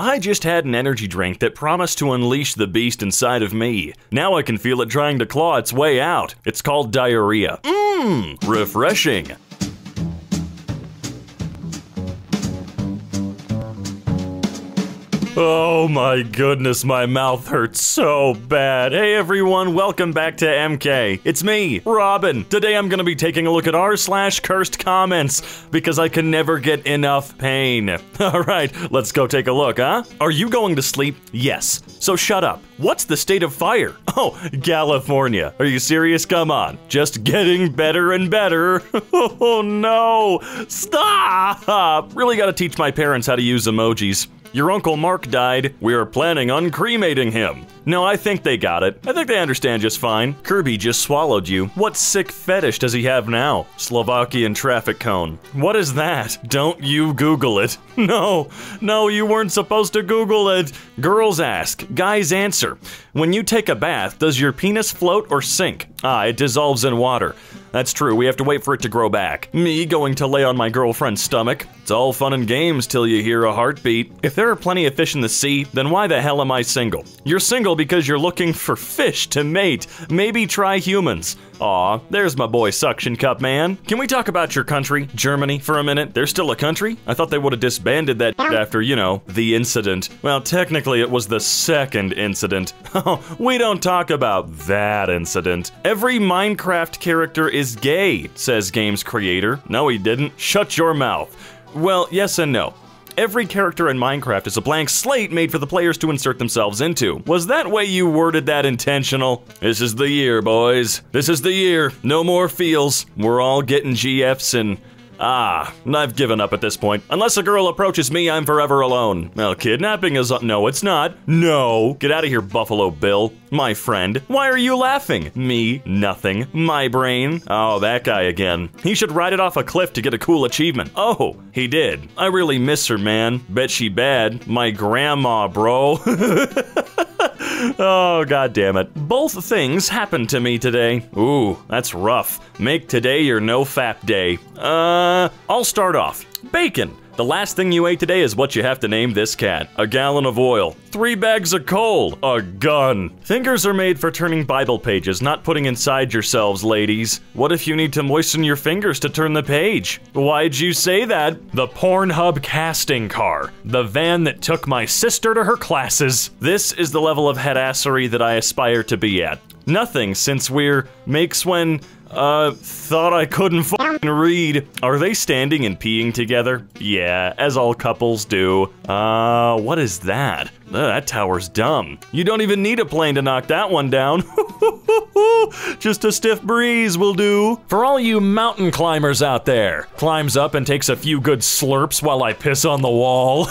I just had an energy drink that promised to unleash the beast inside of me. Now I can feel it trying to claw its way out. It's called diarrhea. Mmm, refreshing. Oh my goodness, my mouth hurts so bad. Hey everyone, welcome back to MK. It's me, Robin. Today I'm gonna be taking a look at r/Cursedcomments because I can never get enough pain. Alright, let's go take a look, huh? Are you going to sleep? Yes. So shut up. What's the state of fire? Oh, California. Are you serious? Come on. Just getting better and better. Oh no. Stop! Really gotta teach my parents how to use emojis. Your Uncle Mark died. We are planning on cremating him. No, I think they got it. I think they understand just fine. Kirby just swallowed you. What sick fetish does he have now? Slovakian traffic cone. What is that? Don't you Google it. No, you weren't supposed to Google it. Girls ask, guys answer. When you take a bath, does your penis float or sink? Ah, it dissolves in water. That's true, we have to wait for it to grow back. Me going to lay on my girlfriend's stomach. It's all fun and games till you hear a heartbeat. If there are plenty of fish in the sea, then why the hell am I single? You're single because you're looking for fish to mate. Maybe try humans. Aw, there's my boy Suction Cup Man. Can we talk about your country, Germany, for a minute? They're still a country? I thought they would have disbanded that after, you know, the incident. Well, technically it was the second incident. Oh, we don't talk about that incident. Every Minecraft character is gay, says game's creator. No, he didn't. Shut your mouth. Well, yes and no. Every character in Minecraft is a blank slate made for the players to insert themselves into. Was that way you worded that intentional? This is the year, boys. This is the year. No more feels. We're all getting GFs and... ah, I've given up at this point. Unless a girl approaches me, I'm forever alone. Well, kidnapping is... no, it's not. No. Get out of here, Buffalo Bill. My friend. Why are you laughing? Me. Nothing. My brain. Oh, that guy again. He should ride it off a cliff to get a cool achievement. Oh, he did. I really miss her, man. Bet she bad. My grandma, bro. Oh, God damn it. Both things happened to me today. Ooh, that's rough. Make today your no-fap day. I'll start off. Bacon. The last thing you ate today is what you have to name this cat. A gallon of oil. 3 bags of coal. A gun. Fingers are made for turning Bible pages, not putting inside yourselves, ladies. What if you need to moisten your fingers to turn the page? Why'd you say that? The Pornhub casting car. The van that took my sister to her classes. This is the level of headassery that I aspire to be at. Nothing since we're makes when... thought I couldn't f***ing read. Are they standing and peeing together? Yeah, as all couples do. What is that? Ugh, that tower's dumb. You don't even need a plane to knock that one down. Just a stiff breeze will do. For all you mountain climbers out there, climbs up and takes a few good slurps while I piss on the wall.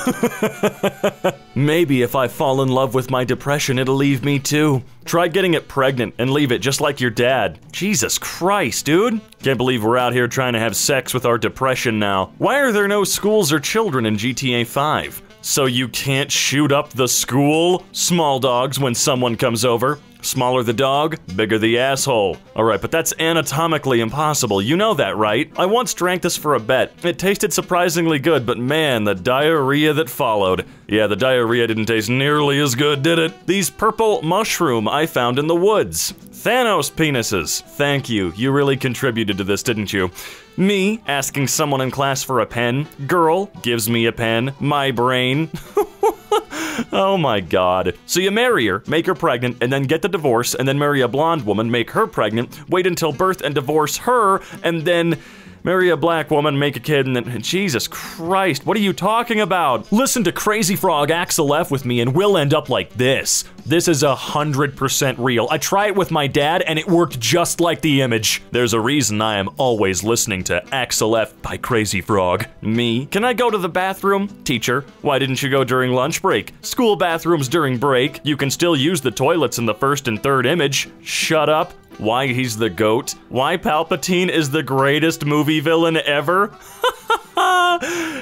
Maybe if I fall in love with my depression, it'll leave me too. Try getting it pregnant and leave it just like your dad. Jesus Christ, dude. Can't believe we're out here trying to have sex with our depression now. Why are there no schools or children in GTA 5? So you can't shoot up the school? Small dogs when someone comes over. Smaller the dog, bigger the asshole. Alright, but that's anatomically impossible. You know that, right? I once drank this for a bet. It tasted surprisingly good, but man, the diarrhea that followed. Yeah, the diarrhea didn't taste nearly as good, did it? These purple mushroom I found in the woods. Thanos penises. Thank you. You really contributed to this, didn't you? Me, asking someone in class for a pen. Girl, gives me a pen. My brain. Oh my God. So you marry her, make her pregnant, and then get the divorce, and then marry a blonde woman, make her pregnant, wait until birth and divorce her, and then marry a black woman, make a kid, and then... Jesus Christ, what are you talking about? Listen to Crazy Frog Axel F with me and we'll end up like this. This is 100% real. I try it with my dad and it worked just like the image. There's a reason I am always listening to Axel F by Crazy Frog. Me. Can I go to the bathroom? Teacher. Why didn't you go during lunch break? School bathrooms during break. You can still use the toilets in the first and third image. Shut up. Why he's the GOAT? Why Palpatine is the greatest movie villain ever?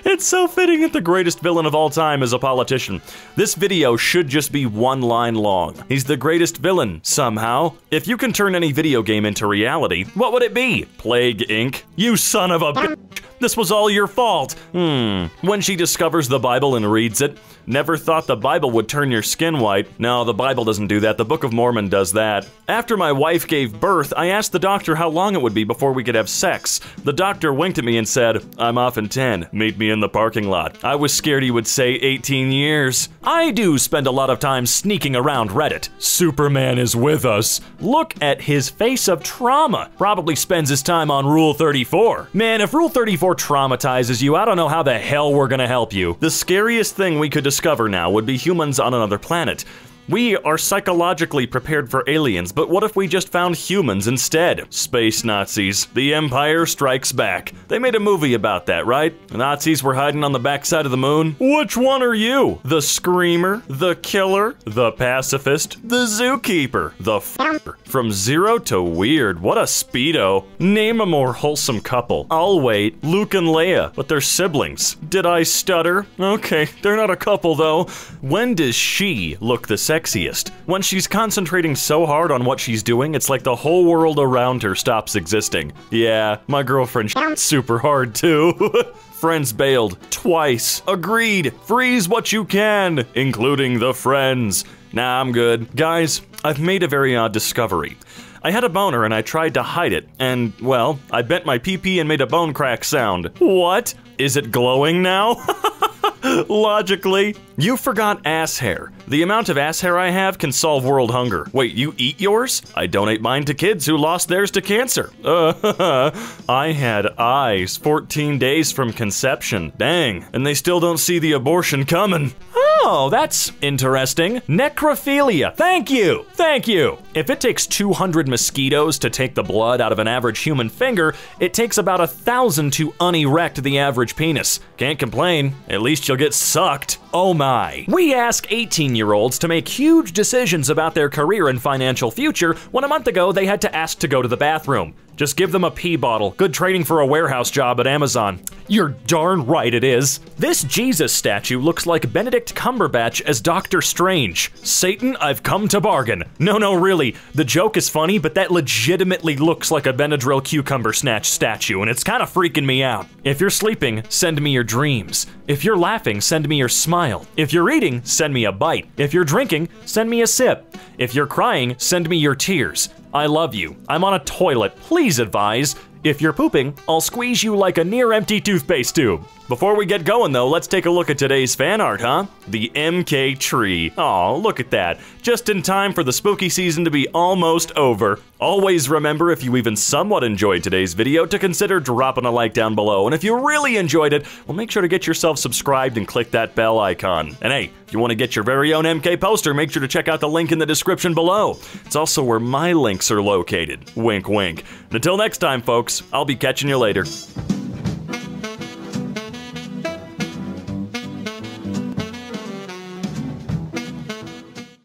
It's so fitting that the greatest villain of all time is a politician. This video should just be one line long. He's the greatest villain, somehow. If you can turn any video game into reality, what would it be? Plague, Inc.? You son of a bitch! This was all your fault! When she discovers the Bible and reads it, never thought the Bible would turn your skin white. No, the Bible doesn't do that, the Book of Mormon does that. After my wife gave birth, I asked the doctor how long it would be before we could have sex. The doctor winked at me and said, "I'm off in 10, meet me in the parking lot." I was scared he would say 18 years. I do spend a lot of time sneaking around Reddit. Superman is with us. Look at his face of trauma. Probably spends his time on Rule 34. Man, if Rule 34 traumatizes you, I don't know how the hell we're gonna help you. The scariest thing we could discover now would be humans on another planet. We are psychologically prepared for aliens, but what if we just found humans instead? Space Nazis. The Empire Strikes Back. They made a movie about that, right? The Nazis were hiding on the backside of the moon. Which one are you? The screamer, the killer, the pacifist, the zookeeper, the f***er. From zero to weird, what a speedo. Name a more wholesome couple. I'll wait. Luke and Leia, but they're siblings. Did I stutter? Okay, they're not a couple though. When does she look the same? Sexiest. When she's concentrating so hard on what she's doing, it's like the whole world around her stops existing. Yeah, my girlfriend sh**s super hard too. Friends bailed. Twice. Agreed. Freeze what you can, including the friends. Nah, I'm good. Guys, I've made a very odd discovery. I had a boner and I tried to hide it, and, well, I bent my pee-pee and made a bone crack sound. What? Is it glowing now? Logically. You forgot ass hair. The amount of ass hair I have can solve world hunger. Wait, you eat yours? I donate mine to kids who lost theirs to cancer. I had eyes 14 days from conception. Dang. And they still don't see the abortion coming. Oh, that's interesting. Necrophilia. Thank you. Thank you. If it takes 200 mosquitoes to take the blood out of an average human finger, it takes about 1,000 to unerect the average penis. Can't complain. At least you'll get sucked. Oh my. We ask 18-year-olds to make huge decisions about their career and financial future when a month ago they had to ask to go to the bathroom. Just give them a pee bottle. Good training for a warehouse job at Amazon. You're darn right it is. This Jesus statue looks like Benedict Cumberbatch as Doctor Strange. Satan, I've come to bargain. No, really. The joke is funny, but that legitimately looks like a Benadryl cucumber snatch statue, and it's kind of freaking me out. If you're sleeping, send me your dreams. If you're laughing, send me your smile. If you're eating, send me a bite. If you're drinking, send me a sip. If you're crying, send me your tears. I love you. I'm on a toilet. Please advise. If you're pooping, I'll squeeze you like a near-empty toothpaste tube. Before we get going though, let's take a look at today's fan art, huh? The MK tree. Aw, look at that. Just in time for the spooky season to be almost over. Always remember, if you even somewhat enjoyed today's video, to consider dropping a like down below. And if you really enjoyed it, well, make sure to get yourself subscribed and click that bell icon. And hey, if you want to get your very own MK poster, make sure to check out the link in the description below. It's also where my links are located. Wink, wink. And until next time, folks, I'll be catching you later.